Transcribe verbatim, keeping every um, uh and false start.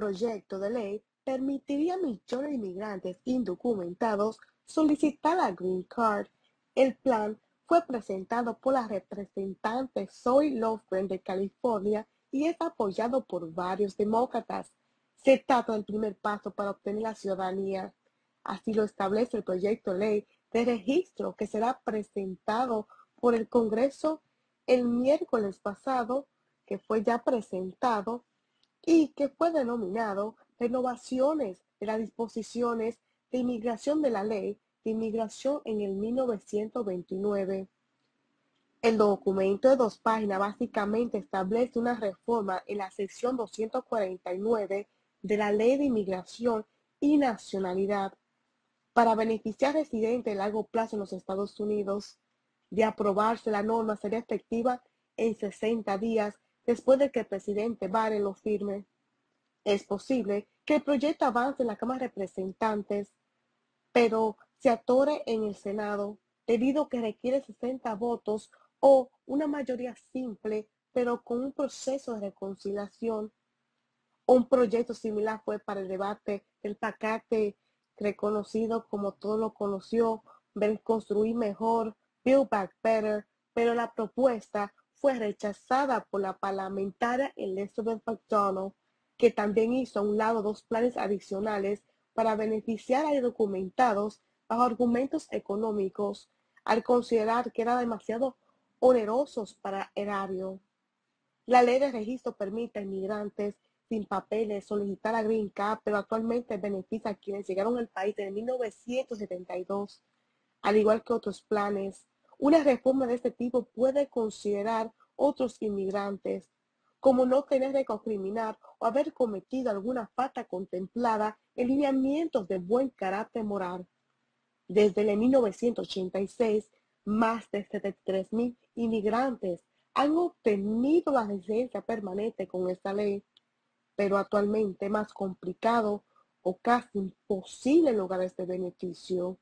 proyecto de ley permitiría a millones de inmigrantes indocumentados solicitar la green card. El plan fue presentado por la representante Zoe Lofgren de California y es apoyado por varios demócratas. Se trata del primer paso para obtener la ciudadanía. Así lo establece el proyecto ley de registro que será presentado por el Congreso el miércoles pasado, que fue ya presentado y que fue denominado Renovaciones de las Disposiciones de Inmigración de la Ley de Inmigración en el mil novecientos veintinueve. El documento de dos páginas básicamente establece una reforma en la sección doscientos cuarenta y nueve de la Ley de Inmigración y Nacionalidad para beneficiar a residentes de largo plazo en los Estados Unidos. De aprobarse, la norma sería efectiva en sesenta días después de que el presidente Biden lo firme. Es posible que el proyecto avance en la Cámara de Representantes, pero se atore en el Senado, debido a que requiere sesenta votos o una mayoría simple, pero con un proceso de reconciliación. Un proyecto similar fue para el debate del paquete reconocido como todo lo conoció, ver construir mejor, Build Back Better, pero la propuesta fue rechazada por la parlamentaria Elizabeth McDonald, que también hizo a un lado dos planes adicionales para beneficiar a indocumentados bajo argumentos económicos, al considerar que eran demasiado onerosos para erario. La ley de registro permite a inmigrantes sin papeles solicitar a Green Card, pero actualmente beneficia a quienes llegaron al país desde mil novecientos setenta y dos. Al igual que otros planes, una reforma de este tipo puede considerar otros inmigrantes, como no tener récord criminal o haber cometido alguna falta contemplada en lineamientos de buen carácter moral. Desde el mil novecientos ochenta y seis, más de setenta y tres mil inmigrantes han obtenido la residencia permanente con esta ley, pero actualmente es más complicado o casi imposible lograr este beneficio.